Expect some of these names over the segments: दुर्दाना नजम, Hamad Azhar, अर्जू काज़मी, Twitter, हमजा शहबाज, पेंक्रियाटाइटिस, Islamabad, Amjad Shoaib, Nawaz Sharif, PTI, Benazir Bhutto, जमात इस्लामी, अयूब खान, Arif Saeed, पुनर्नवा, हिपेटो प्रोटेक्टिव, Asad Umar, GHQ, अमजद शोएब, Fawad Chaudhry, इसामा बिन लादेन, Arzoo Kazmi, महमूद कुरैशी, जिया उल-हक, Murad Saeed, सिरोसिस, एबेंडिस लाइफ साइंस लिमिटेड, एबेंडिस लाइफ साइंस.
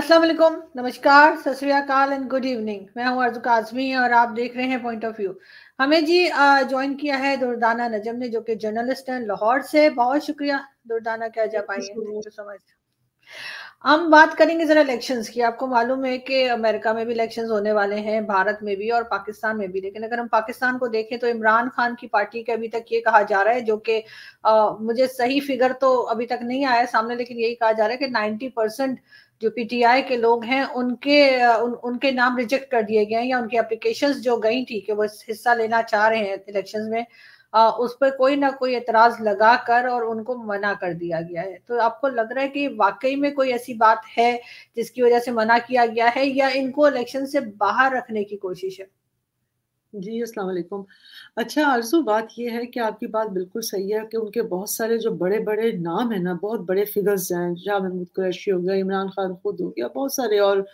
अस्सलाम वालेकुम, नमस्कार, सत श्री अकाल एंड गुड इवनिंग। मैं हूं अर्जू काज़मी और आप देख रहे हैं पॉइंट ऑफ व्यू। हमें जी ज्वाइन किया है दुर्दाना नजम ने, जो कि जर्नलिस्ट हैं लाहौर से। बहुत शुक्रिया दुर्दाना के आज आप आए हैं। हम बात करेंगे जरा इलेक्शंस की। आपको मालूम है कि अमेरिका में भी इलेक्शंस होने वाले हैं, भारत में भी और पाकिस्तान में भी। लेकिन अगर हम पाकिस्तान को देखें तो इमरान खान की पार्टी के अभी तक ये कहा जा रहा है, जो कि मुझे सही फिगर तो अभी तक नहीं आया सामने, लेकिन यही कहा जा रहा है कि 90% जो पीटीआई के लोग हैं उनके नाम रिजेक्ट कर दिए गए हैं, या उनकी एप्लीकेशंस जो गई थी कि वो हिस्सा लेना चाह रहे हैं इलेक्शंस में, उस पर कोई ना कोई एतराज लगा कर और उनको मना कर दिया गया है। तो आपको लग रहा है कि वाकई में कोई ऐसी बात है जिसकी वजह से मना किया गया है, या इनको इलेक्शन से बाहर रखने की कोशिश है? जी अस्सलाम वालेकुम। अच्छा आरज़ू, बात यह है कि आपकी बात बिल्कुल सही है कि उनके बहुत सारे जो बड़े बड़े नाम है ना, बहुत बड़े फिगर्स हैं, जहाँ महमूद कुरैशी हो गया, इमरान खान खुद हो गया, बहुत सारे और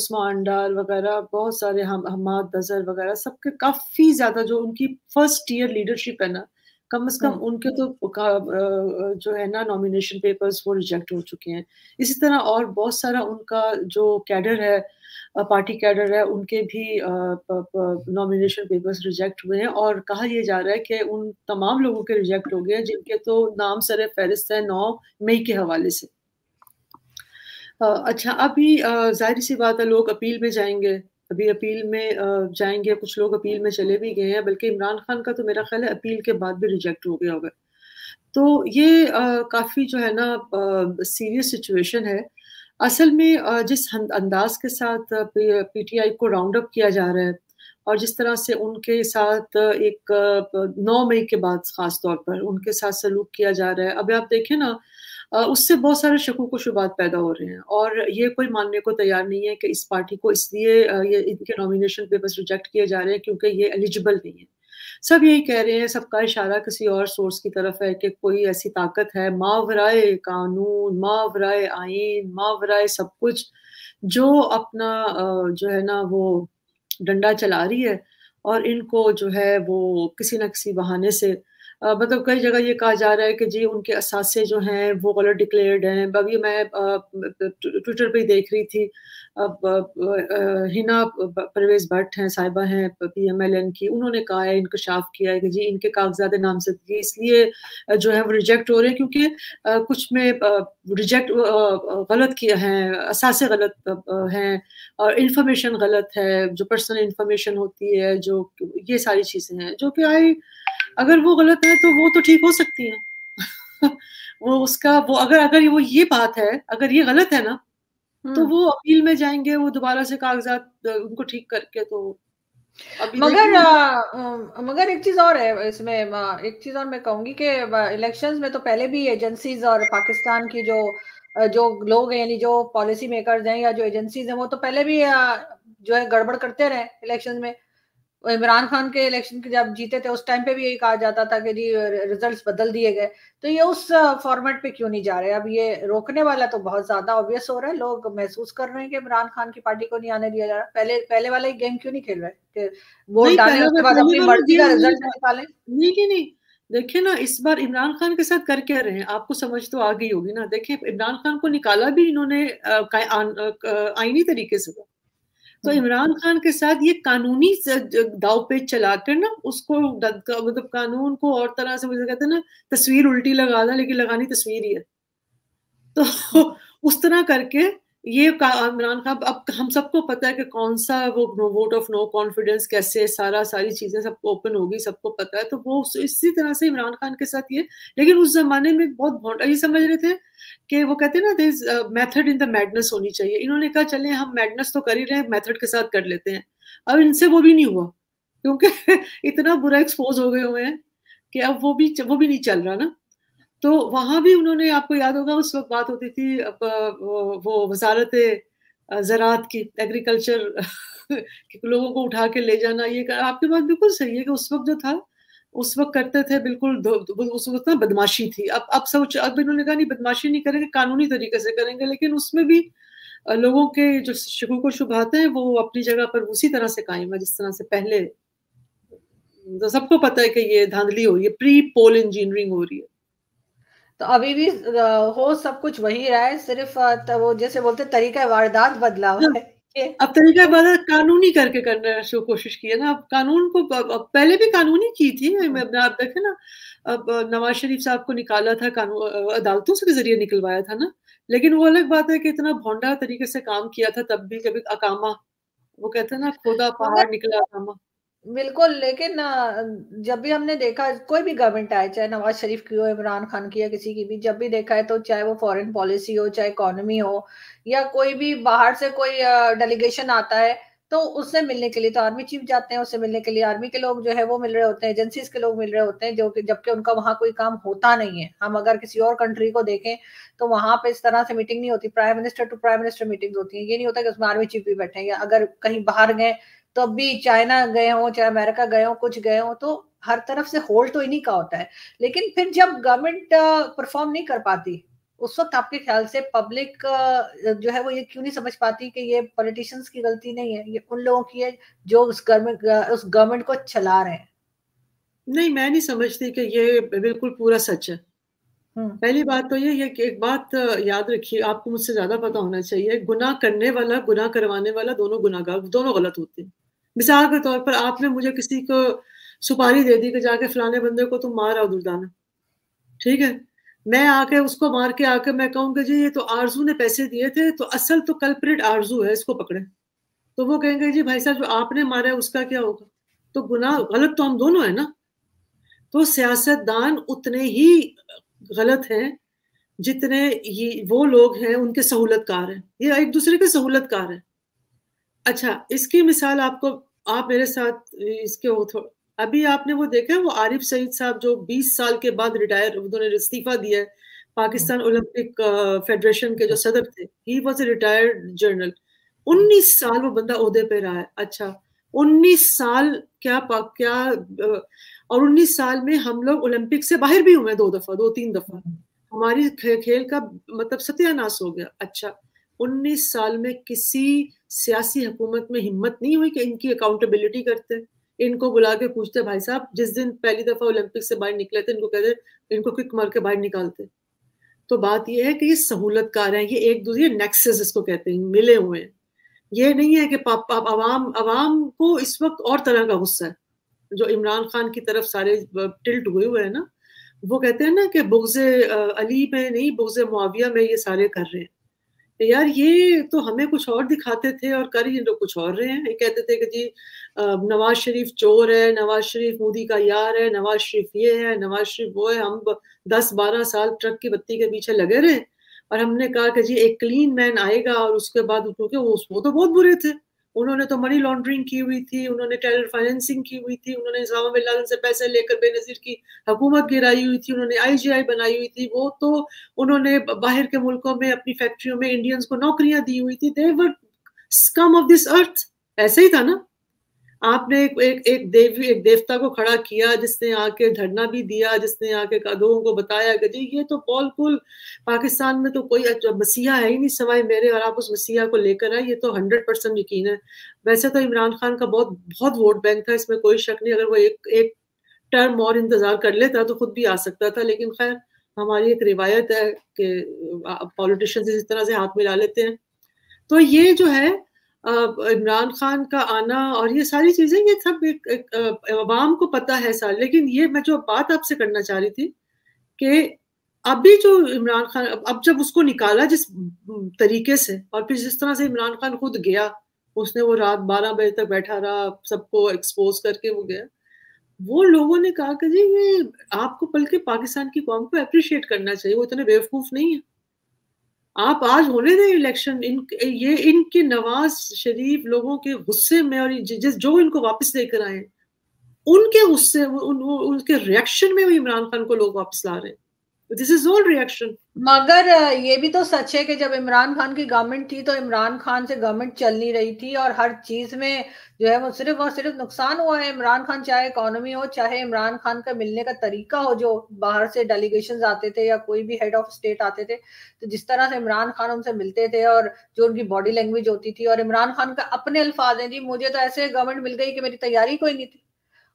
उस्मान डार वगैरह, बहुत सारे हमाद अजहर वगैरह, सबके काफ़ी ज़्यादा जो उनकी फर्स्ट ईयर लीडरशिप है ना, कम से कम उनके तो जो है ना नॉमिनेशन पेपर्स वो रिजेक्ट हो चुके हैं। इसी तरह और बहुत सारा उनका जो कैडर है, पार्टी कैडर है, उनके भी नॉमिनेशन पेपर्स रिजेक्ट हुए हैं। और कहा यह जा रहा है कि उन तमाम लोगों के रिजेक्ट हो गए जिनके तो नाम सर फहरिस्त है 9 मई के हवाले से। अच्छा अभी जाहिर सी बात है लोग अपील में जाएंगे, अभी अपील में जाएंगे, कुछ लोग अपील में चले भी गए हैं, बल्कि इमरान खान का तो मेरा ख्याल है अपील के बाद भी रिजेक्ट हो गया होगा। तो ये काफ़ी जो है ना सीरियस सिचुएशन है। असल में जिस अंदाज के साथ पीटीआई को राउंड अप किया जा रहा है और जिस तरह से उनके साथ एक 9 मई के बाद ख़ास तौर पर उनके साथ सलूक किया जा रहा है, अभी आप देखें ना, उससे बहुत सारे शकूक व शुबात पैदा हो रहे हैं और ये कोई मानने को तैयार नहीं है कि इस पार्टी को इसलिए ये इनके नॉमिनेशन पेपर्स रिजेक्ट किए जा रहे हैं क्योंकि ये एलिजिबल नहीं है। सब यही कह रहे हैं, सबका इशारा किसी और सोर्स की तरफ है कि कोई ऐसी ताकत है मावराए कानून, मावराए आईन, मावराए सब कुछ, जो अपना जो है ना वो डंडा चला रही है और इनको जो है वो किसी न किसी बहाने से मतलब कई जगह ये कहा जा रहा है कि जी उनके असासे जो हैं वो गलत डिक्लेयर्ड हैं। अभी मैं ट्विटर पे देख रही थी, हिना परवेज बट हैं, साहिबा हैं PML-N की, उन्होंने कहा है, इंकशाफ किया है कि जी इनके कागजात नामजदगी इसलिए जो है वो रिजेक्ट हो रहे हैं क्योंकि कुछ में रिजेक्ट गलत किया है, असासे गलत हैं और इंफॉर्मेशन गलत है, जो पर्सनल इंफॉर्मेशन होती है, जो ये सारी चीज़ें हैं जो कि अगर वो गलत है तो वो तो ठीक हो सकती है। वो उसका वो अगर वो ये बात है, अगर ये गलत है ना तो वो अपील में जाएंगे, वो दोबारा से कागजात उनको ठीक करके। तो मगर एक चीज और है इसमें, एक चीज और मैं कहूंगी कि इलेक्शंस में तो पहले भी एजेंसीज और पाकिस्तान की जो लोग हैं, यानी जो पॉलिसी मेकर्स हैं या जो एजेंसीज हैं, वो तो पहले भी जो है गड़बड़ करते रहे इलेक्शन में। इमरान खान के इलेक्शन के जब जीते थे उस टाइम पे भी यही कहा जाता था कि जी रिजल्ट्स बदल दिए गए। तो ये उस फॉर्मेट पे क्यों नहीं जा रहे? अब ये रोकने वाला तो बहुत ज्यादा ऑब्वियस हो रहा है, लोग महसूस कर रहे हैं कि इमरान खान की पार्टी को नहीं आने दिया जा रहा। पहले वाला ही गेम क्यों नहीं खेल रहे, वोट डालने के बाद अपनी मर्जी का रिजल्ट निकालें? नहीं, देखिये ना, इस बार इमरान खान के साथ कर क्या रहे हैं, आपको समझ तो आ गई होगी ना। देखिये इमरान खान को निकाला भी इन्होंने आईनी तरीके से, तो इमरान खान के साथ ये कानूनी दाव पे चलाकर ना उसको मतलब कानून को और तरह से, मुझे कहते हैं ना तस्वीर उल्टी लगाना लेकिन लगानी तस्वीर ही है, तो उस तरह करके ये इमरान खान। अब हम सबको पता है कि कौन सा वो वोट ऑफ नो कॉन्फिडेंस कैसे सारी चीजें सबको ओपन होगी, सबको पता है। तो वो इसी तरह से इमरान खान के साथ ये, लेकिन उस जमाने में बहुत भोंटा ये समझ रहे थे कि वो कहते हैं ना this method in the madness होनी चाहिए। इन्होंने कहा चले हम मैडनेस तो कर ही रहे हैं, मैथड के साथ कर लेते हैं। अब इनसे वो भी नहीं हुआ क्योंकि इतना बुरा एक्सपोज हो गए हुए हैं कि अब वो भी नहीं चल रहा ना। तो वहाँ भी उन्होंने, आपको याद होगा उस वक्त बात होती थी वो वजारत ज़राअत की, एग्रीकल्चर के लोगों को उठा के ले जाना, ये आपकी बात बिल्कुल सही है कि उस वक्त जो था, उस वक्त करते थे बिल्कुल, उस वक्त ना बदमाशी थी। अब इन्होंने कहा नहीं बदमाशी नहीं करेंगे, कानूनी तरीके से करेंगे, लेकिन उसमें भी लोगों के जो शकूक व शुबहात हैं वो अपनी जगह पर उसी तरह से कायम है जिस तरह से पहले। तो सबको पता है कि ये धांधली हो रही है, प्री पोल इंजीनियरिंग हो रही है। तो अभी भी हो सब कुछ वही रहा है, सिर्फ वो जैसे बोलते तरीका वारदात बदला हुआ है। अब तरीका वारदात कानूनी करके करने की कोशिश की है ना। अब कानून को पहले भी कानूनी की थी, आप देखें ना, अब नवाज शरीफ साहब को निकाला था कानून अदालतों से के जरिए निकलवाया था ना, लेकिन वो अलग बात है कि इतना भोंडा तरीके से काम किया था तब भी। कभी अकामा, वो कहते हैं ना, खुदा पहाड़ निकला अकामा। बिल्कुल, लेकिन जब भी हमने देखा कोई भी गवर्नमेंट आए, चाहे नवाज शरीफ की हो, इमरान खान की, या किसी की भी, जब भी देखा है तो चाहे वो फॉरेन पॉलिसी हो, चाहे इकोनॉमी हो, या कोई भी बाहर से कोई डेलीगेशन आता है तो उससे मिलने के लिए तो आर्मी चीफ जाते हैं, उससे मिलने के लिए आर्मी के लोग जो है वो मिल रहे होते हैं, एजेंसीज के लोग मिल रहे होते हैं, जो कि जबकि उनका वहाँ कोई काम होता नहीं है। हम अगर किसी और कंट्री को देखें तो वहाँ पे इस तरह से मीटिंग नहीं होती, prime minister to prime minister meeting होती है। ये नहीं होता कि उसमें आर्मी चीफ भी बैठे हैं, या अगर कहीं बाहर गए तो अब भी चाइना गए हों, चाहे अमेरिका गए हों, कुछ गए हों, तो हर तरफ से होल्ड तो इन्हीं का होता है। लेकिन फिर जब गवर्नमेंट परफॉर्म नहीं कर पाती उस वक्त आपके ख्याल से पब्लिक जो है वो ये क्यों नहीं समझ पाती कि ये पॉलिटिशियंस की गलती नहीं है, ये उन लोगों की है जो उस गवर्नमेंट को चला रहे हैं? नहीं, मैं नहीं समझती कि ये बिल्कुल पूरा सच है। पहली बात तो ये कि एक बात याद रखिए, आपको मुझसे ज्यादा पता होना चाहिए, गुनाह करने वाला, गुनाह करवाने वाला दोनों गुनाहगार, दोनों गलत होते हैं। मिसाल के तौर पर आपने मुझे किसी को सुपारी दे दी कि जाके फलाने बंदे को तुम मार आओ दुर्दाना, ठीक है, मैं आके उसको मार के आके मैं कहूँगा जी ये तो आरजू ने पैसे दिए थे, तो असल तो कल्प्रिट आरजू है, इसको पकड़े, तो वो कहेंगे जी भाई साहब जो आपने मारा है उसका क्या होगा? तो गुनाह गलत तो हम दोनों है ना। तो सियासतदान उतने ही गलत हैं जितने ये वो लोग हैं उनके सहूलतकार हैं, ये एक दूसरे के सहूलतकार हैं। अच्छा, इसकी मिसाल आपको, आप मेरे साथ इसके हो थोड़ा, अभी आपने वो देखा है, वो आरिफ सईद साहब जो 20 साल के बाद रिटायर, उन्होंने इस्तीफा दिया है, पाकिस्तान ओलंपिक फेडरेशन के जो सदर थे, he was a retired general, 19 साल वो बंदा ओहदे पे रहा है। अच्छा, 19 साल क्या और 19 साल में हम लोग ओलंपिक से बाहर भी हुए दो तीन दफा, हमारी खेल का मतलब सत्यानाश हो गया। अच्छा, 19 साल में किसी सियासी हुकूमत में हिम्मत नहीं हुई कि इनकी अकाउंटेबिलिटी करते, इनको बुला के पूछते भाई साहब जिस दिन पहली दफा ओलंपिक से बाहर निकले थे इनको कहते, इनको क्विक मार के बाहर निकालते। तो बात यह है कि ये सहूलतकार हैं, ये एक दूसरे नेक्सस इसको कहते हैं, मिले हुए हैं। ये नहीं है कि आवाम को इस वक्त और तरह का गुस्सा है, जो इमरान खान की तरफ सारे टिल्ट हुए हैं ना, वो कहते हैं ना कि बुग़्ज़े अली में नहीं बुग़्ज़े मुआविया में ये सारे कर रहे हैं। यार ये तो हमें कुछ और दिखाते थे और कर ये लोग कुछ और रहे हैं। ये कहते थे कि जी नवाज शरीफ चोर है, नवाज शरीफ मोदी का यार है, नवाज शरीफ ये है, नवाज शरीफ वो है। हम 10-12 साल ट्रक की बत्ती के पीछे लगे रहे और हमने कहा कि जी एक क्लीन मैन आएगा, और उसके बाद क्योंकि वो तो बहुत बुरे थे, उन्होंने तो मनी लॉन्ड्रिंग की हुई थी, उन्होंने टेरर फाइनेंसिंग की हुई थी, उन्होंने इसामा बिन लादेन से पैसे लेकर बेनजीर की हुकूमत गिराई हुई थी, उन्होंने IGI बनाई हुई थी, वो तो उन्होंने बाहर के मुल्कों में अपनी फैक्ट्रियों में इंडियंस को नौकरियां दी हुई थी। They were scum of this earth. ऐसे ही था ना, आपने एक देवता को खड़ा किया जिसने आके धरना भी दिया, जिसने आके लोगों को बताया कि जी ये तो बिल्कुल पाकिस्तान में तो कोई मसीहा है ही नहीं सवाए मेरे, और आप उस मसीहा को लेकर आए, ये तो 100% यकीन है। वैसे तो इमरान खान का बहुत बहुत वोट बैंक था, इसमें कोई शक नहीं, अगर वो एक टर्म और इंतजार कर लेता तो खुद भी आ सकता था। लेकिन खैर हमारी एक रिवायत है कि पॉलिटिशियंस इस तरह से हाथ में ला लेते हैं। तो ये जो है इमरान खान का आना और ये सारी चीजें, ये सब एक आवाम को पता है सारे। लेकिन ये मैं जो बात आपसे करना चाह रही थी कि अभी जो इमरान खान, अब जब उसको निकाला जिस तरीके से और फिर जिस तरह से इमरान खान खुद गया, उसने वो रात 12 बजे तक बैठा रहा, सबको एक्सपोज करके वो गया, वो लोगों ने कहा कि जी ये आपको बल्कि पाकिस्तान की कौम को अप्रिशिएट करना चाहिए, वो इतने बेवकूफ नहीं है, आप आज होने दें इलेक्शन। इनके नवाज शरीफ लोगों के गुस्से में और जो इनको वापस लेकर आए उनके गुस्से, उनके रिएक्शन में भी इमरान खान को लोग वापस ला रहे हैं। This is all reaction. मगर ये भी तो सच है कि जब इमरान खान की गवर्नमेंट थी तो इमरान खान से गवर्नमेंट चल नहीं रही थी, और हर चीज में जो है वो सिर्फ नुकसान हुआ है। इमरान खान, चाहे इकोनॉमी हो, चाहे इमरान खान का मिलने का तरीका हो, जो बाहर से डेलीगेशन आते थे या कोई भी हेड ऑफ स्टेट आते थे तो जिस तरह से इमरान खान उनसे मिलते थे और जो उनकी बॉडी लैंग्वेज होती थी, और इमरान खान का अपने अल्फाज हैं जी, मुझे तो ऐसे गवर्नमेंट मिल गई कि मेरी तैयारी कोई नहीं थी।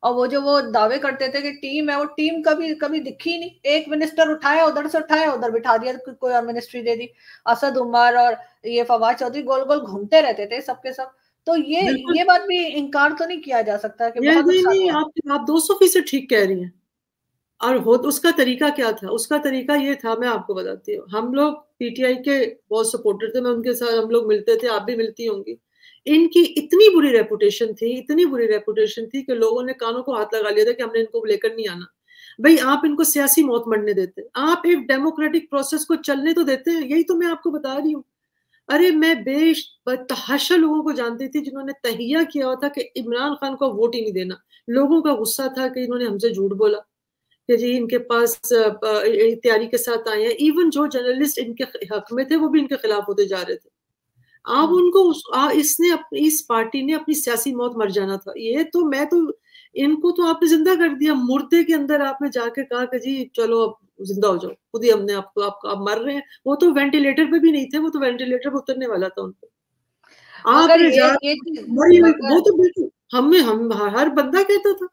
और वो दावे करते थे कि टीम है, वो टीम कभी दिखी नहीं। एक मिनिस्टर उठाया, उधर से उठाया, उधर बिठा दिया, कोई और मिनिस्ट्री दे दी। असद उमर और ये फवाद चौधरी गोल गोल घूमते रहते थे सबके सब। तो ये बात भी इनकार तो नहीं किया जा सकता कि आप 200% ठीक कह रही हैं। और उसका तरीका क्या था? उसका तरीका ये था, मैं आपको बताती हूँ, हम लोग पीटीआई के बहुत सपोर्टर थे, मैं उनके साथ हम लोग मिलते थे, आप भी मिलती होंगी। इनकी इतनी बुरी रेपुटेशन थी कि लोगों ने कानों को हाथ लगा लिया था कि हमने इनको लेकर नहीं आना। भाई आप इनको सियासी मौत मरने देते, आप एक डेमोक्रेटिक प्रोसेस को चलने तो देते हैं। यही तो मैं आपको बता रही हूँ। अरे मैं बेतहाशा लोगों को जानती थी जिन्होंने तहिया किया हुआ था कि इमरान खान को वोट ही नहीं देना। लोगों का गुस्सा था कि इन्होंने हमसे झूठ बोला कि जी इनके पास तैयारी के साथ आए हैं। इवन जो जर्नलिस्ट इनके हक में थे वो भी इनके खिलाफ होते जा रहे थे। आप उनको इस पार्टी ने अपनी सियासी मौत मर जाना था। ये तो मैं तो इनको तो आपने जिंदा कर दिया, मुर्दे के अंदर आपने जाके कहा कि जी चलो अब जिंदा हो जाओ, खुद ही हमने आपको आप मर रहे हैं। वो तो वेंटिलेटर पे भी नहीं थे, वो तो वेंटिलेटर पे उतरने वाला था उनको। वो तो बिल्कुल हम हर बंदा कहता था।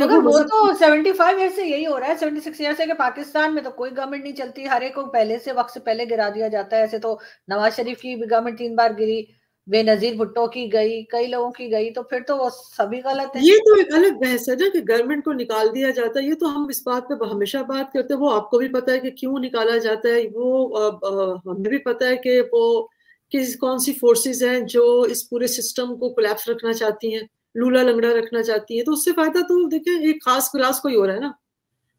मगर वो तो 75 ईयर से यही हो रहा है, 76 ईयर से कि पाकिस्तान में तो कोई गवर्नमेंट नहीं चलती, हर एक को पहले से वक्त से पहले गिरा दिया जाता है। ऐसे तो नवाज शरीफ की गवर्नमेंट 3 बार गिरी, बेनजीर भुट्टो की गई, कई लोगों की गई, तो फिर तो वो सभी गलत है। ये तो एक अलग बहस है ना कि गवर्नमेंट को निकाल दिया जाता है। ये तो हम इस बात पे हमेशा बात करते हैं, वो आपको भी पता है कि क्यों निकाला जाता है, वो हमें भी पता है कि वो कौन सी फोर्सेज हैं जो इस पूरे सिस्टम को कोलैप्स रखना चाहती हैं, लूला लंगड़ा रखना चाहती है। तो उससे फायदा तो देखें एक खास क्लास को ही हो रहा है ना।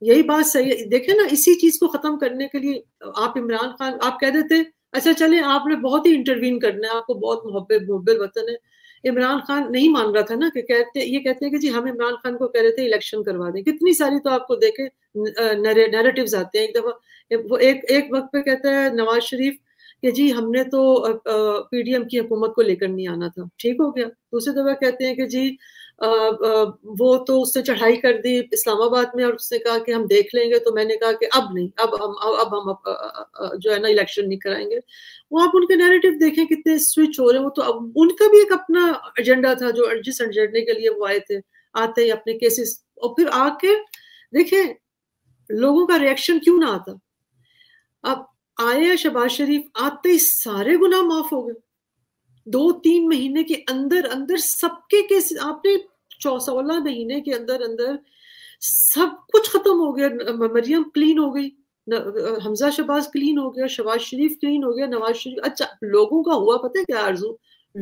यही बात सही है। देखें ना, इसी चीज को खत्म करने के लिए आप इमरान खान आप कह देते अच्छा चले आपने बहुत ही इंटरवीन करना है, आपको बहुत मोहब्बत वतन है। इमरान खान नहीं मान रहा था ना कि कहते हैं कि जी हम इमरान खान को कह रहे थे इलेक्शन करवा दें। कितनी सारी तो आपको देखे नैरेटिव्स आते हैं। एक दफा वो एक वक्त पे कहता है नवाज शरीफ कि जी हमने तो पीडीएम की हुकूमत को लेकर नहीं आना था, ठीक हो गया। दूसरी दफा कहते हैं कि जी वो तो उसने चढ़ाई कर दी इस्लामाबाद में और उसने कहा कि हम देख लेंगे, तो मैंने कहा कि अब नहीं, अब हम जो है ना इलेक्शन नहीं कराएंगे। वो आप उनके नैरेटिव देखें कितने स्विच हो रहे हैं। वो तो अब उनका भी एक अपना एजेंडा था जो जिस एजेंडे के लिए वो आए थे, आते ही अपने केसेस। और फिर आके देखें लोगों का रिएक्शन क्यों ना आता। अब आया शहबाज शरीफ, आते ही सारे गुनाह माफ हो गए। 2-3 महीने के अंदर अंदर सबके केस, आपने 16 महीने के अंदर अंदर सब कुछ खत्म हो गया। मरियम क्लीन हो गई, हमजा शहबाज क्लीन हो गया, शहबाज शरीफ क्लीन हो गया, नवाज शरीफ। अच्छा लोगों का हुआ पता है क्या आरजू,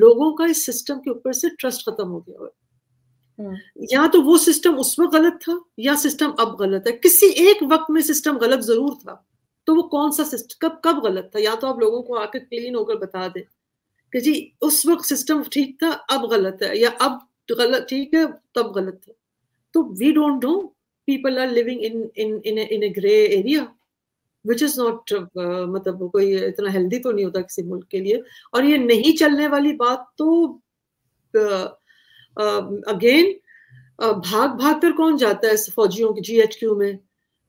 लोगों का इस सिस्टम के ऊपर से ट्रस्ट खत्म हो गया। या तो वो सिस्टम उस वक्त गलत था या सिस्टम अब गलत है। किसी एक वक्त में सिस्टम गलत जरूर था, तो वो कौन सा सिस्टम कब गलत था? या तो आप लोगों को आके क्लीन होकर बता दें कि जी उस वक्त सिस्टम ठीक था अब गलत है, या अब गलत ठीक है तब गलत था। तो we don't know, people are living in a grey area which is not, मतलब कोई इतना हेल्दी तो नहीं होता किसी मुल्क के लिए। और ये नहीं चलने वाली बात तो अगेन भाग कर कौन जाता है फौजियों के GHQ में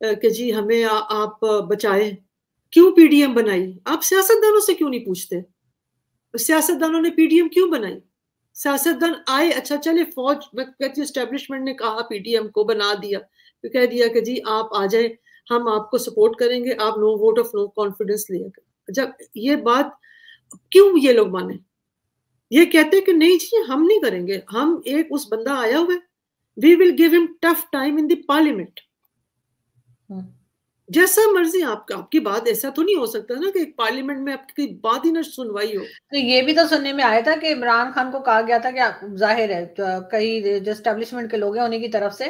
कि जी हमें आप बचाएं। क्यों पीडीएम बनाई? आप सियासतदानों से क्यों नहीं पूछते? सियासतदानों ने पीडीएम क्यों बनाई? सियासतदान आए, अच्छा चले, फौज कहती एस्टेब्लिशमेंट ने कहा पीडीएम को बना दिया, तो कह दिया कि जी आप आ जाए, हम आपको सपोर्ट करेंगे, आप no vote of no confidence लिया। जब ये बात क्यों ये लोग माने? ये कहते कि नहीं जी हम नहीं करेंगे, हम एक उस बंदा आया हुआ है, we will give him tough time in the parliament. जैसा मर्जी आपकी बात, ऐसा तो नहीं हो सकता ना कि पार्लियामेंट में आपकी बात ही ना सुनवाई हो। तो ये भी तो सुनने में आया था कि इमरान खान को कहा गया था कि जाहिर है कई जो एस्टेब्लिशमेंट के लोग हैं उन्हीं की तरफ से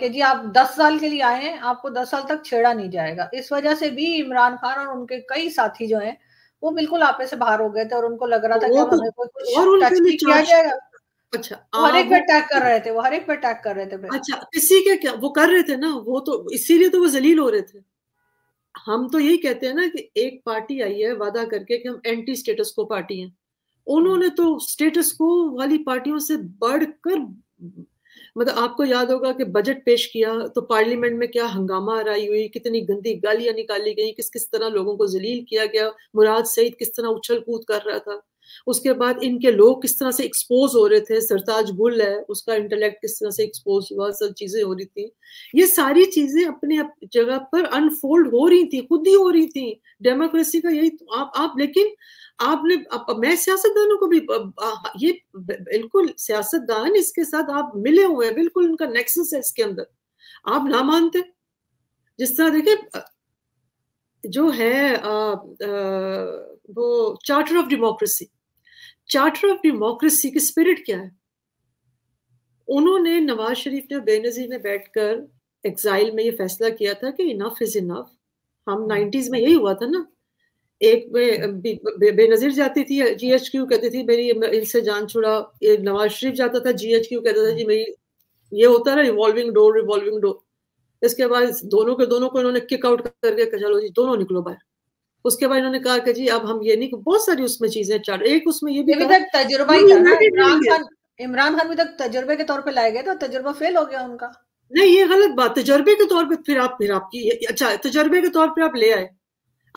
कि जी आप 10 साल के लिए आए हैं, आपको 10 साल तक छेड़ा नहीं जाएगा। इस वजह से भी इमरान खान और उनके कई साथी जो हैं वो बिल्कुल आपस से बाहर हो गए थे और उनको लग रहा था कि हमें कोई किया जाएगा। अच्छा हर एक पे अटैक कर रहे थे, वो हर एक पे अटैक कर रहे थे। अच्छा किसी के क्या वो कर रहे थे ना, वो तो इसीलिए तो वो जलील हो रहे थे। हम तो यही कहते हैं ना कि एक पार्टी आई है वादा करके कि हम एंटी स्टेटस को पार्टी हैं, उन्होंने तो स्टेटस को वाली पार्टियों से बढ़कर, मतलब आपको याद होगा कि बजट पेश किया तो पार्लियामेंट में क्या हंगामा राई हुई, कितनी गंदी गालियां निकाली गई, किस तरह लोगों को जलील किया गया। मुराद सईद किस तरह उछल कूद कर रहा था, उसके बाद इनके लोग किस तरह से एक्सपोज हो रहे थे, सरताज बुल है उसका इंटेलेक्ट किस तरह से एक्सपोज हुआ, सब चीजें हो रही थी। ये सारी चीजें अपने जगह पर अनफोल्ड हो रही थी, खुद ही हो रही थी। डेमोक्रेसी का यही लेकिन आपने मैं सियासतदानों को भी ये बिल्कुल सियासतदान इसके साथ आप मिले हुए हैं, बिल्कुल उनका नेक्सस है इसके अंदर, आप ना मानते। जिस तरह देखिए जो है वो charter of democracy, charter of democracy की स्पिरिट क्या है? उन्होंने नवाज शरीफ ने बेनजीर ने बैठकर एक्साइल में ये फैसला किया था कि इनफ इज इनफ। हम 90s में यही हुआ था ना, एक में बेनजीर जाती थी GHQ कहती थी मेरी इनसे जान छुड़ा, नवाज शरीफ जाता था GHQ कहता था जी मेरी, ये होता रहा रिवॉल्विंग डोर रिवॉल्विंग डोर। इसके बाद दोनों के दोनों को इन्होंने किक आउट करके चलो जी दोनों निकलो बाहर। उसके बाद इन्होंने कहा कि जी अब हम ये नहीं, बहुत सारी उसमें चीजें चार एक उसमें ये भी तजुर्बा ही था। इमरान खान भी तक तजुर्बे के तौर पर लाए गए तो तजुर्बा फेल हो गया उनका। नहीं ये गलत बात, तजुर्बे के तौर पर फिर आपकी अच्छा तजुर्बे के तौर पर आप ले आए,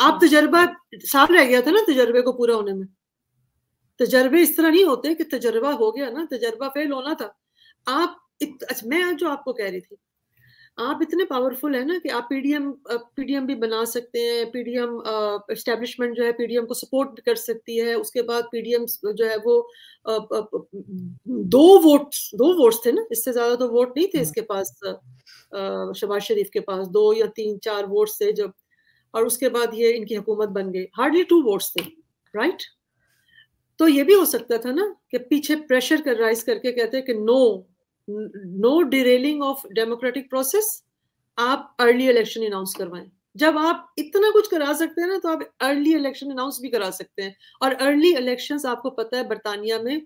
आप तजर्बा साफ रह गया था ना तजर्बे को पूरा होने में। तजर्बे इस तरह नहीं होते कि तजर्बा हो गया ना, तजर्बा फेल होना था। मैं जो आपको कह रही थी, आप इतने पावरफुल है ना कि आप पीडीएम भी बना सकते हैं, पीडीएम एस्टेब्लिशमेंट जो है पीडीएम को सपोर्ट कर सकती है। उसके बाद पीडीएम जो है वो दो वोट्स थे ना, इससे ज्यादा तो वोट नहीं थे इसके पास, शहबाज शरीफ के पास 2 या 3-4 वोट्स थे जब, और उसके बाद ये इनकी हुकूमत बन गई, हार्डली 2 वोट्स थे, राइट? तो ये भी हो सकता था ना कि पीछे प्रेशर कर राइज करके कहते कि no derailing of democratic process, आप अर्ली इलेक्शन अनाउंस करवाएं। जब आप इतना कुछ करा सकते हैं ना तो आप अर्ली इलेक्शन अनाउंस भी करा सकते हैं। और अर्ली इलेक्शंस आपको पता है बरतानिया में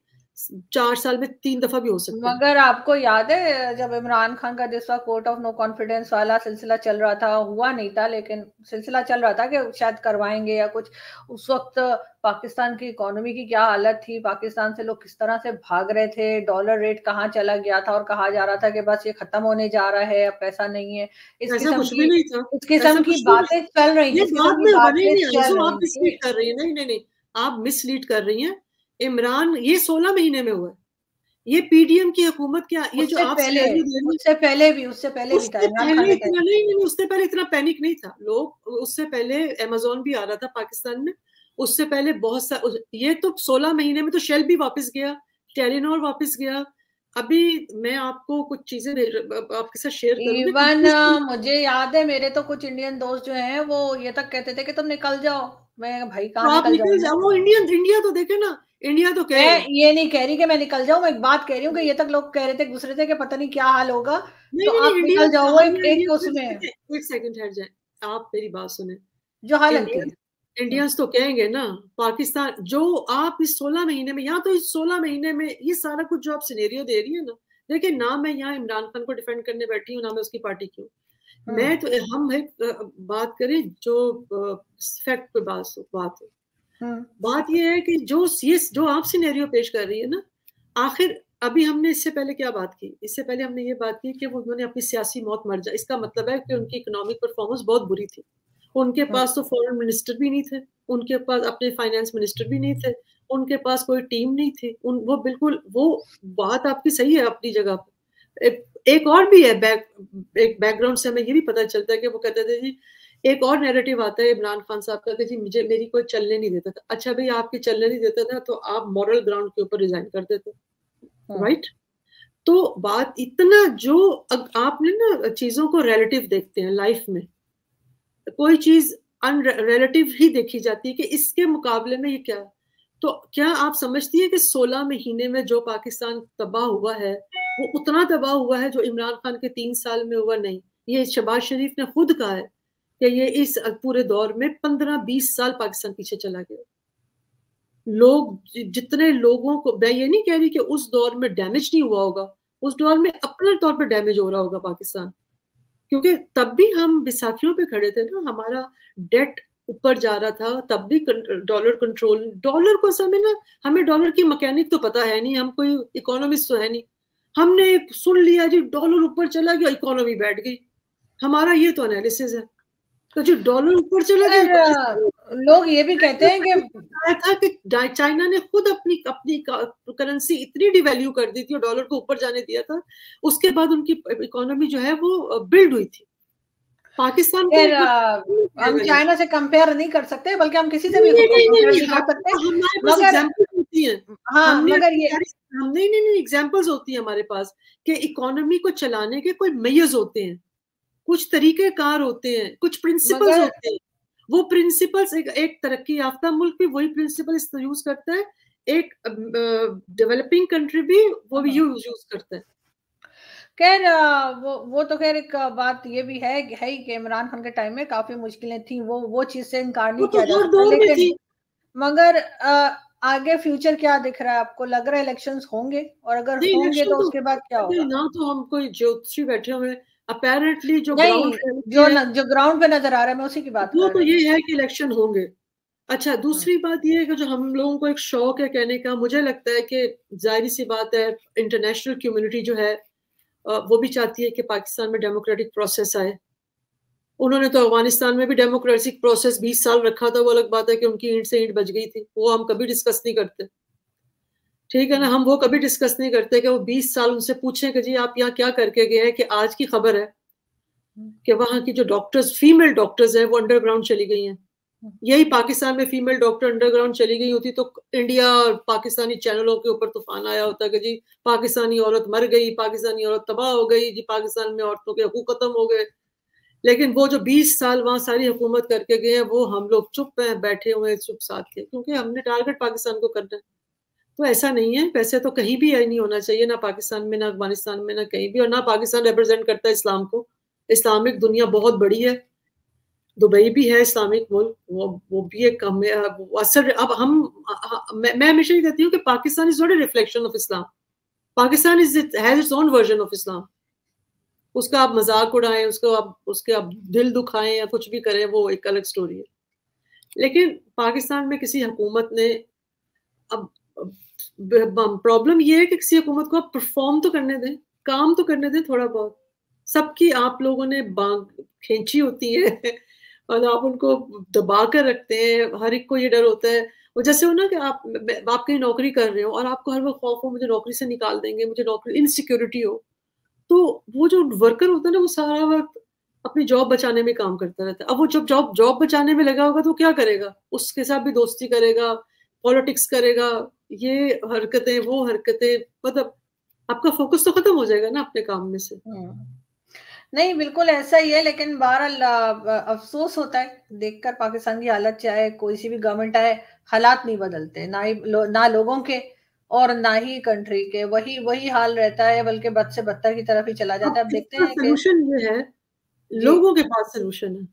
4 साल में 3 दफा भी हो सकता है। मगर आपको याद है जब इमरान खान का जिस वक्त कोर्ट ऑफ नो कॉन्फिडेंस वाला सिलसिला चल रहा था, हुआ नहीं था लेकिन सिलसिला चल रहा था कि शायद करवाएंगे या कुछ, उस वक्त पाकिस्तान की इकोनॉमी की क्या हालत थी, पाकिस्तान से लोग किस तरह से भाग रहे थे, डॉलर रेट कहाँ चला गया था और कहा जा रहा था कि बस ये खत्म होने जा रहा है, अब पैसा नहीं है। इस किस्म की बातें चल रही है, आप मिसलीड कर रही है। इमरान ये 16 महीने में हुआ, ये पीडीएम की हुकूमत क्या, ये जो आप उससे पहले इतना पैनिक नहीं था लोग, उससे पहले अमेज़न भी आ रहा था पाकिस्तान में, उससे पहले बहुत सा ये तो 16 महीने में तो शेल भी वापस गया, टेलीनॉर वापस गया। अभी मैं आपको कुछ चीजें आपके साथ शेयर करूंगी। इवन मुझे याद है मेरे तो कुछ इंडियन दोस्त जो हैं वो ये तक कहते थे कि तुम निकल जाओ। मैं भाई कहां इंडिया तो देखे ना, इंडिया तो कह मैं ये नहीं कह रही कि मैं निकल जाऊं, मैं एक बात कह रही हूँ कि ये तक लोग कह रहे थे गुजरे थे कि पता नहीं क्या हाल होगा, तो आप निकल जाओ। एक उसमें एक सेकंड ठहर जाए, आप मेरी बात सुने, जो हालत इंडियंस तो कहेंगे ना पाकिस्तान जो आप इस 16 महीने में, यहाँ तो इस 16 महीने में ये सारा कुछ जो आप सिनेरियो दे रही है ना, देखिए ना मैं यहाँ इमरान खान को डिफेंड करने बैठी हूँ ना मैं उसकी पार्टी की हूँ, मैं तो हम एक बात करें जो फैक्ट पे बात है। बात ये है कि जो आप सिनेरियो पेश कर रही है ना, आखिर अभी हमने इससे पहले क्या बात की, इससे पहले हमने ये बात की कि वो उन्होंने अपनी सियासी मौत मर जाए, इसका मतलब है कि उनकी इकोनॉमिक परफॉर्मेंस बहुत बुरी थी। उनके पास तो फॉरेन मिनिस्टर भी नहीं थे, उनके पास अपने फाइनेंस मिनिस्टर भी नहीं थे, उनके पास कोई टीम नहीं थी, वो बिल्कुल, वो बात आपकी सही है अपनी जगह पर। एक और भी है एक बैकग्राउंड से हमें ये भी पता चलता है कि वो कहते थे जी, एक और नैरेटिव आता है इमरान खान साहब का कि जी मुझे मेरी कोई चलने नहीं देता था। अच्छा भाई आपके चलने नहीं देता था तो आप मॉरल ग्राउंड के ऊपर रिजाइन करते थे, राइट? तो बात इतना जो आपने ना चीजों को रिलेटिव देखते हैं, लाइफ में कोई चीज रिलेटिव ही देखी जाती है कि इसके मुकाबले में ये क्या। तो क्या आप समझती है कि 16 महीने में जो पाकिस्तान तबाह हुआ है वो उतना तबाह हुआ है जो इमरान खान के 3 साल में हुआ? नहीं, ये शहबाज शरीफ ने खुद कहा है कि ये इस पूरे दौर में 15-20 साल पाकिस्तान पीछे चला गया। लोग जितने लोगों को, मैं ये नहीं कह रही कि उस दौर में डैमेज नहीं हुआ होगा, उस दौर में अपने तौर पर डैमेज हो रहा होगा पाकिस्तान, क्योंकि तब भी हम बैसाखियों पे खड़े थे ना, हमारा डेट ऊपर जा रहा था, तब भी डॉलर कंट्रोल, डॉलर को समय ना, हमें डॉलर की मैकेनिक तो पता है नहीं, हम कोई इकोनॉमिस्ट तो है नहीं, हमने सुन लिया जी डॉलर ऊपर चला गया इकोनॉमी बैठ गई, हमारा ये तो एनालिसिस है। तो जो डॉलर ऊपर चला गया, लोग ये भी कहते हैं कि आया था कि चाइना ने खुद अपनी करेंसी इतनी डिवैल्यू कर दी थी और डॉलर को ऊपर जाने दिया था, उसके बाद उनकी इकोनॉमी जो है वो बिल्ड हुई थी। पाकिस्तान हम चाइना से कंपेयर नहीं कर सकते, बल्कि हम किसी से भी कर सकते हैं, हमने एग्जाम्पल्स होती है हमारे पास कि इकोनॉमी को चलाने के कोई मेयर्स होते हैं, कुछ तरीकेकार होते हैं, कुछ प्रिंसिपल्स होते हैं। वो प्रिंसिपल्स एक तरक्की याफ्ता मुल्क भी वही प्रिंसिपल्स यूज करता है, एक डेवलपिंग कंट्री भी वो भी यूज करता है। खैर वो तो खैर एक बात ये भी है कि इमरान खान के टाइम में काफी मुश्किलें थी, वो चीज से इनकार नहीं किया जा सकता, लेकिन मगर आगे फ्यूचर क्या दिख रहा है? आपको लग रहा है इलेक्शंस होंगे? और अगर होंगे तो उसके बाद क्या होगा? ना तो हम कोई ज्योतिषी बैठे हुए Apparently, जो ग्राउंड पे नजर आ रहा है, मैं उसी की बात वो तो ये है कि इलेक्शन होंगे। अच्छा, दूसरी बात ये है कि जो हम लोगों को एक शौक है कहने का, मुझे लगता है कि जाहिर सी बात है इंटरनेशनल कम्युनिटी जो है वो भी चाहती है कि पाकिस्तान में डेमोक्रेटिक प्रोसेस आए। उन्होंने तो अफगानिस्तान में भी डेमोक्रेटिक प्रोसेस 20 साल रखा था, वो अलग बात है कि उनकी ईंट से ईंट बच गई थी, वो हम कभी डिस्कस नहीं करते, ठीक है ना। हम वो कभी डिस्कस नहीं करते कि वो 20 साल उनसे पूछें कि जी आप यहाँ क्या करके गए हैं, कि आज की खबर है कि वहां की जो डॉक्टर्स, फीमेल डॉक्टर्स हैं, वो अंडरग्राउंड चली गई हैं। यही पाकिस्तान में फीमेल डॉक्टर अंडरग्राउंड चली गई होती तो इंडिया और पाकिस्तानी चैनलों के ऊपर तूफान आया होता कि जी पाकिस्तानी औरत मर गई, पाकिस्तानी औरत तबाह हो गई, जी पाकिस्तान में औरतों के हकूक खत्म हो गए। लेकिन वो जो 20 साल वहाँ सारी हुकूमत करके गए हैं, वो हम लोग चुप हैं, बैठे हुए हैं चुप साथ के, क्योंकि हमने टारगेट पाकिस्तान को करना है। तो ऐसा नहीं है, वैसे तो कहीं भी नहीं होना चाहिए, ना पाकिस्तान में, ना अफगानिस्तान में, ना कहीं भी। और ना पाकिस्तान रिप्रेजेंट करता है इस्लाम को, इस्लामिक दुनिया बहुत बड़ी है, दुबई भी है इस्लामिक मुल्क, वो भी एक कम है असर। अब मैं हमेशा ये कहती हूँ कि Pakistan is not a reflection of Islam, Pakistan has its own version of इस्लाम। उसका आप मजाक उड़ाएं, उसके आप दिल दुखाएं या कुछ भी करें, वो एक अलग स्टोरी है। लेकिन पाकिस्तान में किसी हुकूमत ने, अब प्रॉब्लम ये है कि किसी हुकूमत को आप परफॉर्म तो करने दें, काम तो करने दें थोड़ा बहुत। सबकी आप लोगों ने बांग खींची होती है और आप उनको दबा कर रखते हैं। हर एक को ये डर होता है, वो जैसे हो ना कि आप कहीं नौकरी कर रहे हो और आपको हर वक्त खौफ हो मुझे नौकरी से निकाल देंगे, मुझे नौकरी इनसिक्योरिटी हो, तो वो जो वर्कर होता है ना वो सारा वक्त अपनी जॉब बचाने में काम करता रहता है। अब वो जब जॉब बचाने में लगा होगा तो क्या करेगा? उसके साथ भी दोस्ती करेगा, पॉलिटिक्स करेगा, ये हरकतें वो हरकतें, मतलब आपका फोकस तो खत्म हो जाएगा ना अपने काम में से। नहीं, बिल्कुल ऐसा ही है। लेकिन बहरहाल अफसोस होता है देखकर पाकिस्तान की हालत, चाहे कोई सी भी गवर्नमेंट आए हालात नहीं बदलते, ना ही ना लोगों के और ना ही कंट्री के, वही हाल रहता है, बल्कि बद से बदतर की तरफ ही चला जाता है। अब देखते हैं सोल्यूशन ये है, लोगों के पास सोल्यूशन है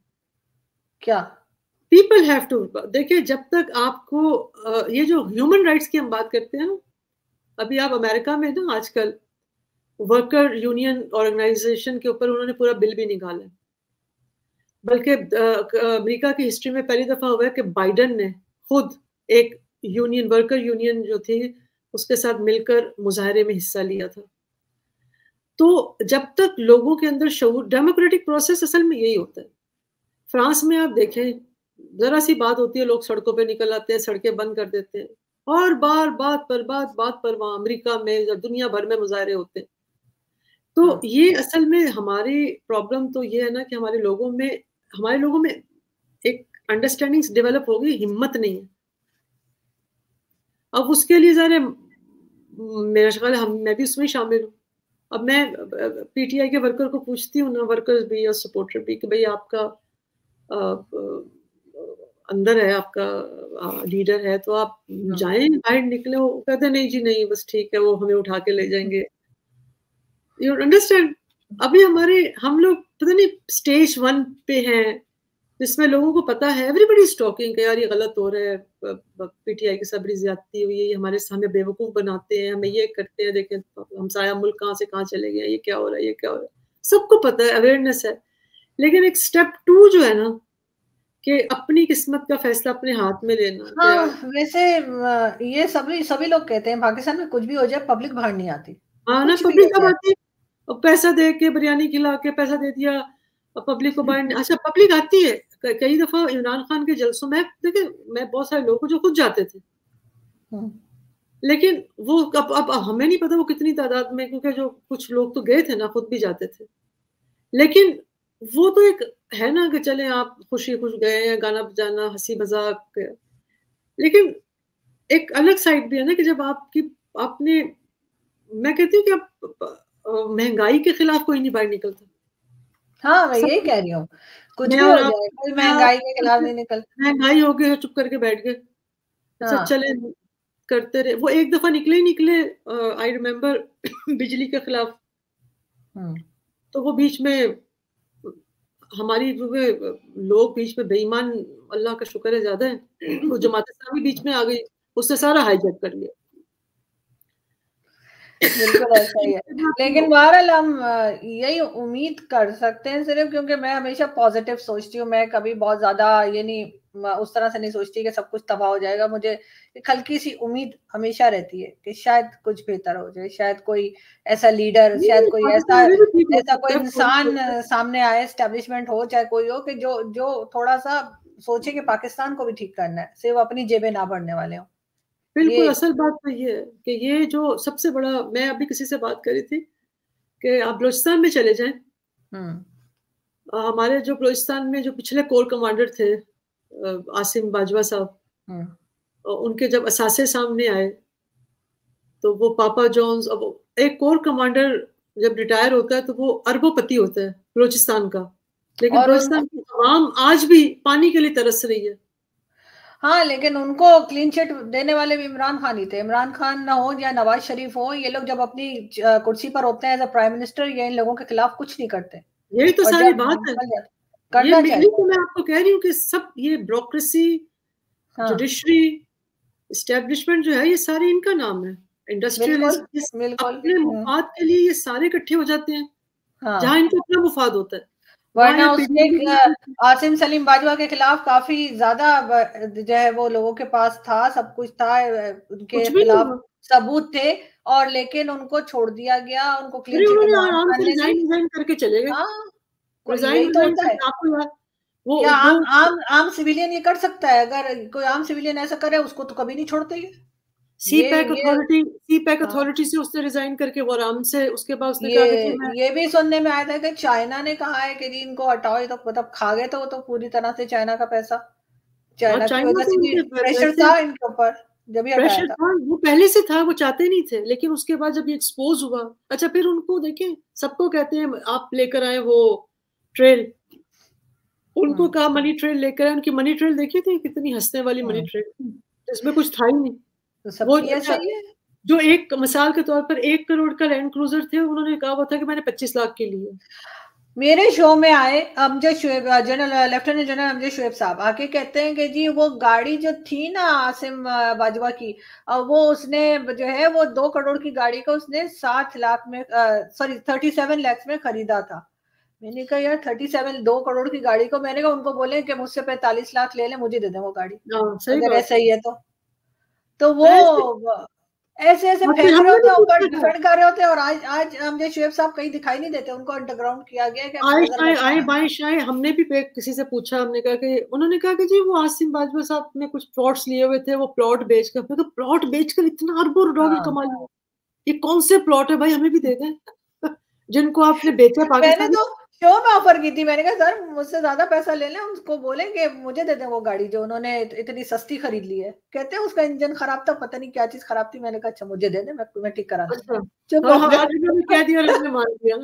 क्या? People have to, देखिए जब तक आपको ये जो ह्यूमन राइट्स की हम बात करते हैं, अभी आप अमेरिका में ना आजकल वर्कर यूनियन ऑर्गेनाइजेशन के ऊपर उन्होंने पूरा बिल भी निकाला है, बल्कि अमेरिका की हिस्ट्री में पहली दफा हुआ है कि बाइडन ने खुद एक यूनियन, वर्कर यूनियन जो थी, उसके साथ मिलकर मुजाहरे में हिस्सा लिया था। तो जब तक लोगों के अंदर शऊर, डेमोक्रेटिक प्रोसेस असल में यही होता है। फ्रांस में आप देखें, जरा सी बात होती है लोग सड़कों पे निकल आते हैं, सड़कें बंद कर देते हैं, और बात पर वहां अमेरिका में दुनिया भर में मुजाहरे होते हैं। तो ये असल में हमारी प्रॉब्लम तो ये है ना कि हमारे लोगों में एक अंडरस्टैंडिंग डेवलप होगी, हिम्मत नहीं है। अब उसके लिए जरा मेरा ख्याल मैं भी उसमें शामिल हूँ। अब मैं PTI के वर्कर को पूछती हूँ ना, वर्कर्स भी और सपोर्टर भी, कि भाई आपका अंदर है, आपका लीडर है, तो आप जाएं, बाहर निकले। वो कहते नहीं जी नहीं, बस ठीक है, वो हमें उठा के ले जाएंगे। यू अंडरस्टैंड, अभी हम लोग पता नहीं स्टेज 1 पे हैं, जिसमें लोगों को पता है, एवरीबडी इज टॉकिंग कि यार ये गलत हो रहा है, PTI के साथ बड़ी ज्यादती हुई है, हमें बेवकूफ बनाते हैं, हमें ये करते हैं, देखें हमसाया मुल्क कहाँ से कहाँ चले गए, ये क्या हो रहा है, ये क्या हो रहा है, सबको पता है, अवेयरनेस है। लेकिन एक स्टेप 2 जो है ना, कि अपनी किस्मत का फैसला अपने हाथ में लेना। हाँ, वैसे ये सभी लोग कहते हैं पाकिस्तान में कुछ भी हो जाए पब्लिक बाहर नहीं आती। हाँ ना, पब्लिक कब आती? पैसा दे के, बिरयानी खिला के पैसा दे दिया, पब्लिक को बाहर। अच्छा, पब्लिक आती है, कई दफा इमरान खान के जलसों में देखिए मैं बहुत सारे लोग जो खुद जाते थे, लेकिन वो अब हमें नहीं पता वो कितनी तादाद में, क्योंकि जो कुछ लोग तो गए थे ना, खुद भी जाते थे, लेकिन वो तो एक है ना कि चले आप खुशी खुश गए हैं, गाना बजाना, हंसी मजाक, लेकिन एक अलग साइड भी है ना कि जब आपकी आपने, मैं कहती हूँ कि आप महंगाई के खिलाफ कोई नहीं बाहर निकलता। हाँ मैं यही कह रही हूँ, कुछ हो जाए कोई महंगाई के खिलाफ नहीं निकलता। महंगाई हो गई चुप करके बैठ गए, सब चले करते रहे। वो एक दफा निकले ही निकले, आई रिमेम्बर बिजली के खिलाफ, तो वो बीच में हमारी लोग बीच में बेईमान, अल्लाह का शुक्र है ज्यादा है, वो जमात इस्लामी बीच में आ गई, उससे सारा हाईजैक कर लिया। बिल्कुल ऐसा ही है। लेकिन बहरहाल हम यही उम्मीद कर सकते हैं सिर्फ, क्योंकि मैं हमेशा पॉजिटिव सोचती हूँ, मैं कभी बहुत ज्यादा ये नहीं, उस तरह से नहीं सोचती कि सब कुछ तबाह हो जाएगा। मुझे एक हल्की सी उम्मीद हमेशा रहती है कि शायद कुछ बेहतर हो जाए, शायद कोई ऐसा लीडर, शायद कोई ऐसा कोई इंसान सामने आए, एस्टेब्लिशमेंट हो चाहे कोई हो, कि जो थोड़ा सा सोचे कि पाकिस्तान को भी ठीक करना है, सिर्फ अपनी जेबें ना भरने वाले हों। बिल्कुल असल बात तो ये है कि ये जो सबसे बड़ा, मैं अभी किसी से बात करी थी कि आप बलोचिस्तान में चले जाएं, हमारे जो बलोचिस्तान में जो पिछले कोर कमांडर थे आसिम बाजवा साहब, उनके जब असासे सामने आए तो वो पापा जॉन्स, अब एक कोर कमांडर जब रिटायर होता है तो वो अरबोपति होता है बलोचिस्तान का, लेकिन बलोचिस्तान की आवाम आज भी पानी के लिए तरस रही है। हाँ लेकिन उनको क्लीन चिट देने वाले भी इमरान खान ही थे। इमरान खान ना हो या नवाज शरीफ हो, ये लोग जब अपनी कुर्सी पर होते हैं एज अ प्राइम मिनिस्टर, ये इन लोगों के खिलाफ कुछ नहीं करते। यही तो सारी बात है, करना चाहिए। तो मैं आपको कह रही हूँ कि सब ये ब्यूरोक्रेसी, जुडिशरी, एस्टेब्लिशमेंट जो है, ये सारे इनका नाम है। इंडस्ट्रियल अपने मुफाद के लिए ये सारे इकट्ठे हो जाते हैं जहाँ इनको अपना मुफाद होता है। वरना उसने आसिम सलीम बाजवा के खिलाफ काफी ज्यादा जो है वो लोगों के पास था, सब कुछ था, उनके खिलाफ सबूत थे, और लेकिन उनको छोड़ दिया गया, उनको क्लीन चिट करके चले गए। आम सिविलियन ये कर सकता है, अगर कोई आम सिविलियन ऐसा करे उसको तो कभी नहीं छोड़ते। सी पैक अथॉरिटी से उसने रिजाइन करके वो आराम से, उसके बाद उसने कहा ये भी सुनने में आया था कि चाइना ने कहा है कि जी इनको हटाओ, तो मतलब खा गए, तो पूरी तरह से चाइना का पैसा, चाइना की प्रेशर था इनके ऊपर, जब ये हटाया था वो पहले से था, वो चाहते नहीं थे, लेकिन उसके बाद जब ये एक्सपोज हुआ। अच्छा फिर उनको देखें, सबको कहते हैं आप लेकर आए वो ट्रेल, उनको कहा मनी ट्रेल लेकर आए, उनकी मनी ट्रेल देखी थी कितनी हंसने वाली मनी ट्रेल, इसमें कुछ था ही नहीं। तो वो जो एक मिसाल के तौर पर 1 करोड़ का लैंड क्रूजर थे, उन्होंने कहा हुआ था कि मैंने 25 लाख के लिए। मेरे शो में आए अमजद शोएब, लेफ्टिनेंट जनरल अमजद शोएब साहब आके कहते हैं कि जी वो गाड़ी जो थी ना आसिम बाजवा की, वो उसने जो है वो 2 करोड़ की गाड़ी का उसने 7 लाख में, सॉरी 37 लाख में खरीदा था। मैंने कहा यार 2 करोड़ की गाड़ी को, मैंने कहा उनको बोले कि मुझसे 45 लाख ले लें, मुझे दे दें वो गाड़ी, अगर ऐसा ही है तो वो ऐसे फेंक रहे होते हैं, ऊपर डिफेंड कर रहे होते हैं। और आज हमने शोएब साहब कहीं दिखाई नहीं देते, उनको अंडरग्राउंड किया गया है। हमने भी किसी से पूछा, हमने कहा कि उन्होंने कहा कि जी वो आसिम बाजवा साहब ने कुछ प्लॉट्स लिए हुए थे, वो प्लॉट बेचकर, तो प्लॉट बेचकर इतना अरबों डॉलर कमा लिया, ये कौन से प्लॉट है भाई, हमें भी दे दें जिनको आपने बेचा पाकिस्तान। शो में ऑफर की थी, मैंने कहा सर मुझसे ज्यादा पैसा ले लें, उसको बोले कि मुझे दे दें वो गाड़ी जो उन्होंने इतनी सस्ती खरीद ली है। कहते हैं उसका इंजन खराब था, पता नहीं क्या चीज खराब थी। मैंने कहा अच्छा मुझे दे दें, मैं ठीक करा दूंगा।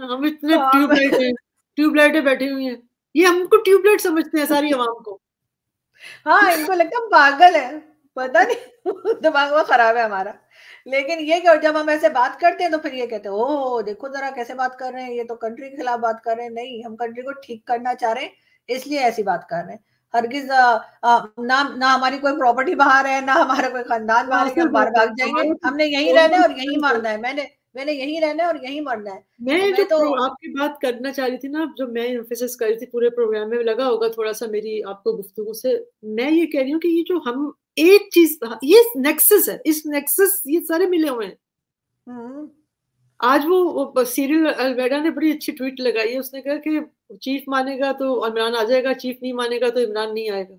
हम इतने ट्यूबलाइटें बैठी हुई है, ये हमको ट्यूबलाइट समझते हैं सारी आवाम को। हाँ इनको लगता है पागल है, पता नहीं दिमाग खराब है हमारा। लेकिन ये कि जब हम ऐसे बात करते हैं तो फिर ये कहते हैं ओह देखो जरा कैसे बात कर रहे हैं, ये तो कंट्री के खिलाफ बात कर रहे हैं। नहीं, हम कंट्री को ठीक करना चाह रहे हैं, इसलिए ऐसी बात कर रहे हैं। हरगिज ना हमारी कोई प्रॉपर्टी बाहर है, ना हमारा कोई खानदान बाहर है, हम बाहर भाग जाएंगे। हमने यही रहना है और यही मरना है। मैंने यही रहना है और यही मरना है। मैं तो आपकी बात करना चाह रही थी ना, जो मैं एम्फेसिस कर रही थी पूरे प्रोग्राम में, लगा होगा थोड़ा सा मेरी आपको गुफ्तगू से। मैं ये कह रही हूँ कि ये जो हम एक चीज, ये नेक्सस है, इस नेक्सस ये सारे मिले हुए हैं। आज वो सीरियल अलवेडा ने बड़ी अच्छी ट्वीट लगाई है, उसने कहा कि चीफ मानेगा तो इमरान आ जाएगा, चीफ नहीं मानेगा तो इमरान नहीं आएगा।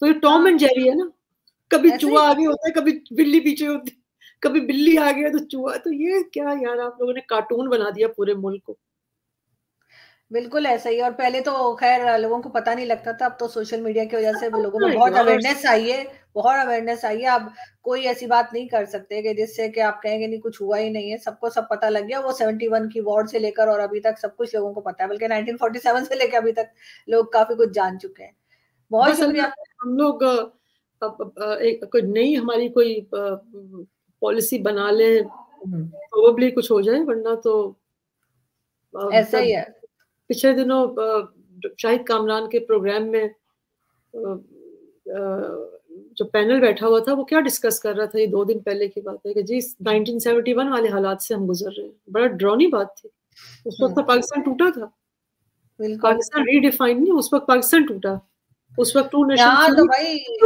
तो ये टॉम एंड जेरी है ना, कभी चूहा आगे होता है, कभी बिल्ली पीछे होती, कभी बिल्ली आ गया तो चूहा। तो ये क्या यार, आप लोगों ने कार्टून बना दिया पूरे मुल्क को। बिल्कुल ऐसा ही। और पहले तो खैर लोगों को पता नहीं लगता था, अब तो सोशल मीडिया की वजह से लोगों में बहुत अवेयरनेस आई है, बहुत अवेयरनेस आई है। अब कोई ऐसी बात नहीं कर सकते कि जिससे कि आप कहेंगे नहीं कुछ हुआ ही नहीं है, सबको सब पता लग गया। वो 71 की वॉर से लेकर और अभी तक सब कुछ लोगों को पता है, बल्कि 1947 से लेकर अभी तक लोग काफी कुछ जान चुके हैं। बहुत शुक्रिया। हम लोग कोई नई हमारी कोई पॉलिसी बना ले, प्रोबेबली कुछ हो जाए, वरना तो ऐसा ही है। पिछले दिनों शाहिद कामरान के प्रोग्राम में जो पैनल बैठा हुआ था वो क्या डिस्कस कर रहा था, ये 2 दिन पहले की बात है कि जी 1971 वाले हालात से हम गुजर रहे हैं। बड़ा डरावनी बात थी, उस वक्त पाकिस्तान टूटा था, पाकिस्तान रीडिफाइंड नहीं, उस वक्त पाकिस्तान टूटा, उस वक्त टू नेशन। तो भाई ये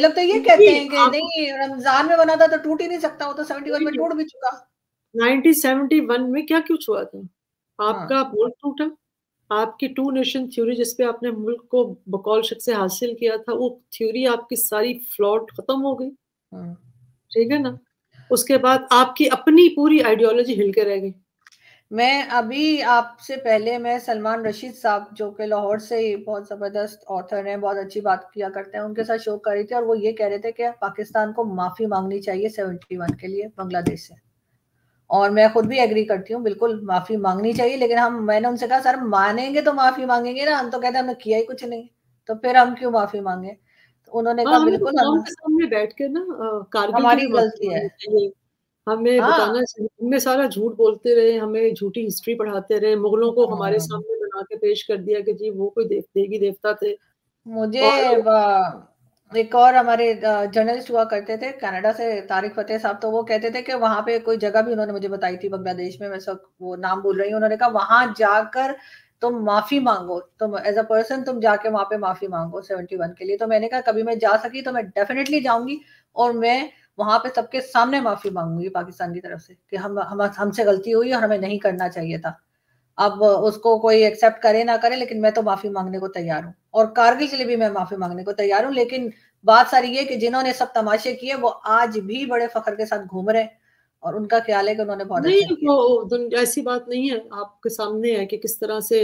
लोग तो ये कहते हैं कि नहीं रमजान में बना था तो टूट ही नहीं सकता, वो तो 71 में टूट भी चुका। 1971 में क्या कुछ हुआ था, आपका मुल्क टूटा, आपकी टू नेशन थ्योरी जिसपे आपने मुल्क को बकौल शक से हासिल किया था, वो थ्योरी आपकी सारी फ्लॉट खत्म हो गई, ठीक है ना। उसके बाद आपकी अपनी पूरी आइडियोलॉजी हिल के रह गई। मैं अभी आपसे पहले मैं सलमान रशीद साहब जो कि लाहौर से ही बहुत जबरदस्त ऑथर हैं, बहुत अच्छी बात किया करते हैं, उनके साथ शो कर रही थी और वो ये कह रहे थे कि पाकिस्तान को माफी मांगनी चाहिए 71 के लिए बांग्लादेश से। और मैं खुद भी एग्री करती हूँ, बिल्कुल माफी मांगनी चाहिए। लेकिन मैंने उनसे कहा सर मानेंगे तो माफी मांगेंगे ना, हम तो कहते हैं हमने किया ही कुछ नहीं, तो फिर हम क्यों माफी मांगे। तो उन्होंने कहा बिल्कुल सामने बैठ के ना हमारी गलती है, हमें बताना चाहिए, हमें सारा झूठ बोलते रहे, हमें झूठी हिस्ट्री पढ़ाते रहे, मुगलों को हमारे सामने बना के पेश कर दिया कि जी वो कोई देवी देवता थे। मुझे एक और हमारे जर्नलिस्ट हुआ करते थे कनाडा से, तारिक फतेह साहब, तो वो कहते थे कि वहां पे कोई जगह भी उन्होंने मुझे बताई थी बांग्लादेश में, मैं सब वो नाम बोल रही हूँ, उन्होंने कहा वहां जाकर तुम माफी मांगो, तुम एज अ पर्सन तुम जाके वहां पे माफी मांगो 71 के लिए। तो मैंने कहा कभी मैं जा सकी तो मैं डेफिनेटली जाऊंगी और मैं वहां पे सबके सामने माफी मांगूंगी पाकिस्तान की तरफ से कि हमसे गलती हुई और हमें नहीं करना चाहिए था। अब उसको कोई एक्सेप्ट करे ना करे, लेकिन मैं तो माफी मांगने को तैयार हूँ और कारगिल के लिए भी मैं माफी मांगने को तैयार हूँ। लेकिन बात सारी ये कि जिन्होंने सब तमाशे किए वो आज भी बड़े फखर के साथ घूम रहे हैं और उनका ख्याल है कि उन्होंने बहुत नहीं, ऐसी बात नहीं है। आपके सामने है कि किस तरह से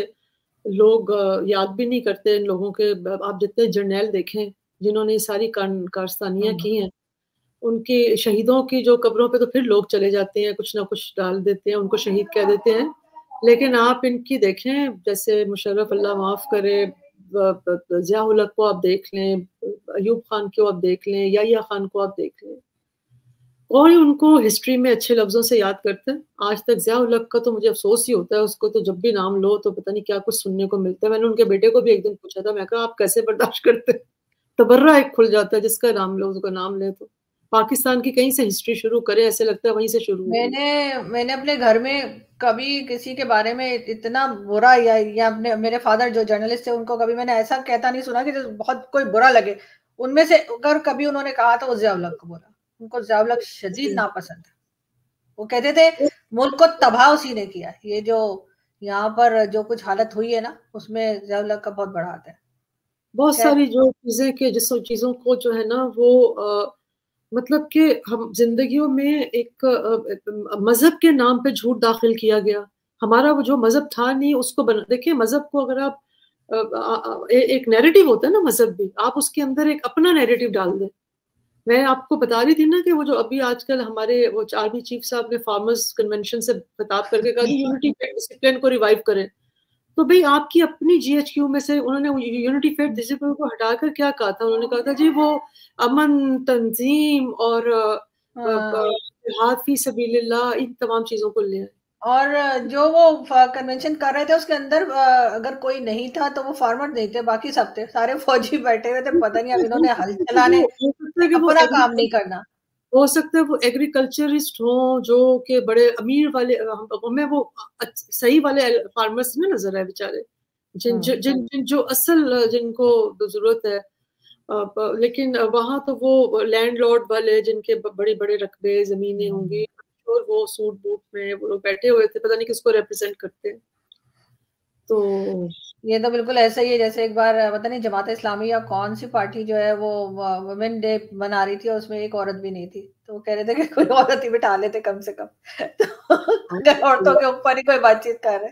लोग याद भी नहीं करते इन लोगों के। आप जितने जर्नैल देखें जिन्होंने सारी कारस्तानियां की हैं, उनके शहीदों की जो कब्रों पे तो फिर लोग चले जाते हैं, कुछ ना कुछ डाल देते हैं, उनको शहीद कह देते हैं। लेकिन आप इनकी देखें, जैसे मुशर्रफ अल्लाह माफ करे, जिया उल-हक को आप देख लें, अयूब खान को आप देख लें, याहिया खान को आप देख लें, और उनको हिस्ट्री में अच्छे लफ्जों से याद करते हैं। आज तक जिया उल-हक का तो मुझे अफसोस ही होता है, उसको तो जब भी नाम लो तो पता नहीं क्या कुछ सुनने को मिलता है। मैंने उनके बेटे को भी एक दिन पूछा था, मैं कहा आप कैसे बर्दाश्त करते, तबर्रा एक खुल जाता है, जिसका नाम लो उसका नाम ले। तो पाकिस्तान की कहीं से हिस्ट्री शुरू करें, ऐसे लगता है वहीं से शुरू। मैंने अपने घर में कभी किसी के बारे में इतना बुरा या अपने मेरे फादर जो जर्नलिस्ट थे उनको कभी मैंने ऐसा कहता नहीं सुना कि तो बहुत कोई बुरा लगे। उनमें से अगर कभी उन्होंने कहा था वो जिया उल-हक को बोला, उनको जिया उल-हक शदीद नापसंद था। वो कहते थे मुल्क को तबाह उसी ने किया, ये जो यहाँ पर जो कुछ हालत हुई है ना उसमें जिया उल-हक का बहुत बड़ा हाथ है। बहुत सारी जो चीजें के जिस चीजों को जो है ना वो मतलब कि हम जिंदगियों में एक मजहब के नाम पे झूठ दाखिल किया गया। हमारा वो जो मजहब था नहीं उसको बना, देखिए मजहब को अगर आप एक नैरेटिव होता है ना मजहब भी, आप उसके अंदर एक अपना नैरेटिव डाल दें। मैं आपको बता रही थी ना कि वो जो अभी आजकल हमारे वो आर्मी चीफ साहब ने फार्मर्स कन्वेंशन से खिताब करके कहा यूनिटी फेट डिसिप्लिन को रिवाइव करें, तो भाई आपकी अपनी GHQ में से उन्होंने यूनिटी फेट डिसिप्लिन को हटाकर क्या कहा था, उन्होंने कहा था जी वो अमन तंजीम और हाफी सबीलिल्लाह इन तमाम चीजों को ले। और जो वो कन्वेंशन कर रहे थे उसके अंदर अगर कोई नहीं था तो वो फार्मर नहीं थे, बाकी सब थे, सारे फौजी बैठे हुए थे। पता नहीं अब इन्होंने हल चलाने अपना काम नहीं करना। हो सकता है वो एग्रीकल्चरिस्ट हो जो के बड़े अमीर वाले, हमें वो सही वाले फार्मर्स में नजर आए बेचारे, जिन जो असल जिनको जरूरत है। लेकिन वहाँ तो वो लैंडलॉर्ड वाले जिनके बड़े बड़े रकबे जमीनें होंगी, और वो सूट बूट में वो लोग बैठे हुए थे, पता नहीं किसको रिप्रेजेंट करते हैं। तो ये तो बिल्कुल ऐसा ही है जैसे एक बार पता नहीं जमात इस्लामी या कौन सी पार्टी जो है वो वुमेन डे मना रही थी और उसमें एक औरत भी नहीं थी, तो कह रहे थे कि कोई औरत ही बिठा लेते कम से कम। तो औरतों के ऊपर ही कोई बातचीत कर रहे।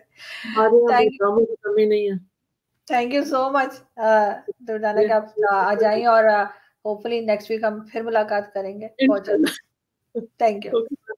Thank you so much Durdana कि आप आ जाइए और होपफुली नेक्स्ट वीक हम फिर मुलाकात करेंगे। Thank you.